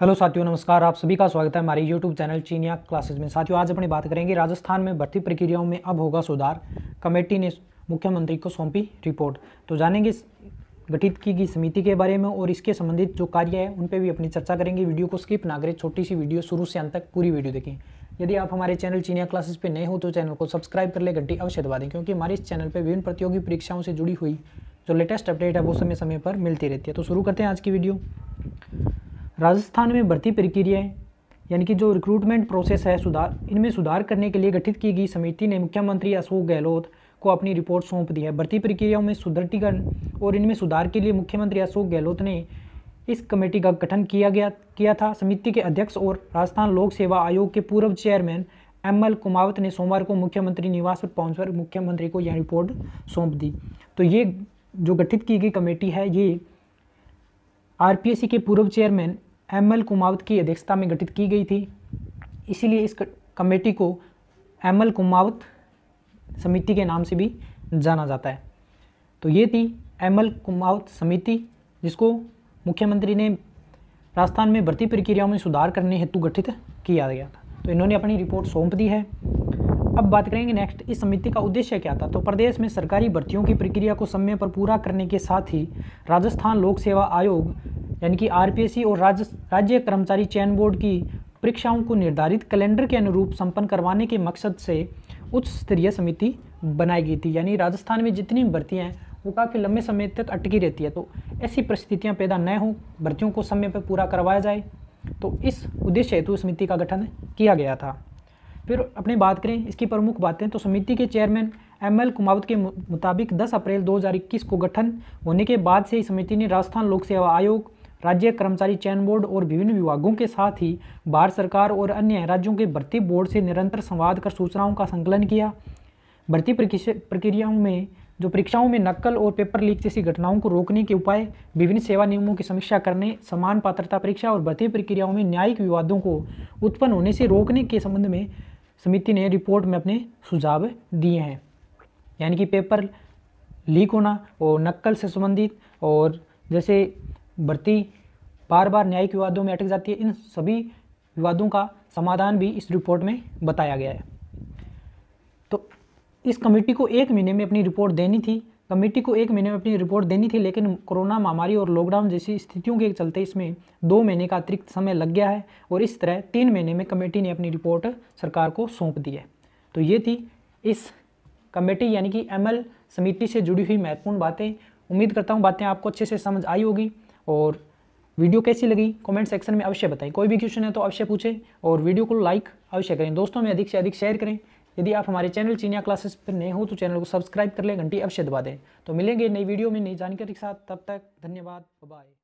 Hello साथियों नमस्कार, आप सभी का स्वागत है हमारे YouTube चैनल चीनिया क्लासेस में। साथियों आज अपनी बात करेंगे राजस्थान में भर्ती प्रक्रियाओं में अब होगा सुधार, कमेटी ने मुख्यमंत्री को सौंपी रिपोर्ट। तो जानेंगे गठित की गई समिति के बारे में और इसके संबंधित जो कार्य है उन पे भी अपनी चर्चा करेंगे। वीडियो को स्किप ना करें, छोटी सी वीडियो शुरू से अंत तक पूरी वीडियो देखें। यदि आप हमारे चैनल चीनिया क्लासेस पे नए हो तो चैनल को सब्सक्राइब कर ले, घंटी अवश्य दबा दें, क्योंकि हमारे इस चैनल पर विभिन्न प्रतियोगी परीक्षाओं से जुड़ी हुई जो लेटेस्ट अपडेट है वो समय समय पर मिलती रहती है। तो शुरू करते हैं आज की वीडियो। राजस्थान में भर्ती प्रक्रियाएं यानी कि जो रिक्रूटमेंट प्रोसेस है सुधार, इनमें सुधार करने के लिए गठित की गई समिति ने मुख्यमंत्री अशोक गहलोत को अपनी रिपोर्ट सौंप दी है। भर्ती प्रक्रियाओं में सुदृढ़ीकरण और इनमें सुधार के लिए मुख्यमंत्री अशोक गहलोत ने इस कमेटी का गठन किया था। समिति के अध्यक्ष और राजस्थान लोक सेवा आयोग के पूर्व चेयरमैन ML कुमावत ने सोमवार को मुख्यमंत्री निवास पर पहुंचकर मुख्यमंत्री को यह रिपोर्ट सौंप दी। तो ये जो गठित की गई कमेटी है ये RPSC के पूर्व चेयरमैन ML कुमावत की अध्यक्षता में गठित की गई थी, इसीलिए इस कमेटी को ML कुमावत समिति के नाम से भी जाना जाता है। तो ये थी ML कुमावत समिति, जिसको मुख्यमंत्री ने राजस्थान में भर्ती प्रक्रियाओं में सुधार करने हेतु गठित किया गया था। तो इन्होंने अपनी रिपोर्ट सौंप दी है। अब बात करेंगे नेक्स्ट, इस समिति का उद्देश्य क्या था। तो प्रदेश में सरकारी भर्तियों की प्रक्रिया को समय पर पूरा करने के साथ ही राजस्थान लोक सेवा आयोग यानी कि RPSC और राज्य कर्मचारी चयन बोर्ड की परीक्षाओं को निर्धारित कैलेंडर के अनुरूप संपन्न करवाने के मकसद से उच्च स्तरीय समिति बनाई गई थी। यानी राजस्थान में जितनी भर्तियाँ हैं वो काफ़ी लंबे समय तक अटकी रहती है, तो ऐसी परिस्थितियाँ पैदा न हों, भर्तियों को समय पर पूरा करवाया जाए, तो इस उद्देश्य हेतु समिति का गठन किया गया था। फिर अपने बात करें इसकी प्रमुख बातें, तो समिति के चेयरमैन ML कुमावत के मुताबिक 10 अप्रैल 2021 को गठन होने के बाद से ही समिति ने राजस्थान लोक सेवा आयोग, राज्य कर्मचारी चयन बोर्ड और विभिन्न विभागों के साथ ही भारत सरकार और अन्य राज्यों के भर्ती बोर्ड से निरंतर संवाद कर सूचनाओं का संकलन किया। भर्ती प्रक्रियाओं में जो परीक्षाओं में नकल और पेपर लीक जैसी घटनाओं को रोकने के उपाय, विभिन्न सेवा नियमों की समीक्षा करने, समान पात्रता परीक्षा और भर्ती प्रक्रियाओं में न्यायिक विवादों को उत्पन्न होने से रोकने के संबंध में समिति ने रिपोर्ट में अपने सुझाव दिए हैं। यानी कि पेपर लीक होना और नकल से संबंधित और जैसे भर्ती बार बार न्यायिक विवादों में अटक जाती है, इन सभी विवादों का समाधान भी इस रिपोर्ट में बताया गया है। तो इस कमेटी को 1 महीने में अपनी रिपोर्ट देनी थी, लेकिन कोरोना महामारी और लॉकडाउन जैसी स्थितियों के चलते इसमें 2 महीने का अतिरिक्त समय लग गया है और इस तरह 3 महीने में कमेटी ने अपनी रिपोर्ट सरकार को सौंप दी है। तो ये थी इस कमेटी यानी कि ML समिति से जुड़ी हुई महत्वपूर्ण बातें। उम्मीद करता हूँ बातें आपको अच्छे से समझ आई होगी, और वीडियो कैसी लगी कमेंट सेक्शन में अवश्य बताएं। कोई भी क्वेश्चन है तो अवश्य पूछें और वीडियो को लाइक अवश्य करें, दोस्तों में अधिक से अधिक शेयर करें। यदि आप हमारे चैनल चीनिया क्लासेस पर नए हो तो चैनल को सब्सक्राइब कर लें, घंटी अवश्य दबा दें। तो मिलेंगे नई वीडियो में नई जानकारी के साथ, तब तक धन्यवाद, बाय।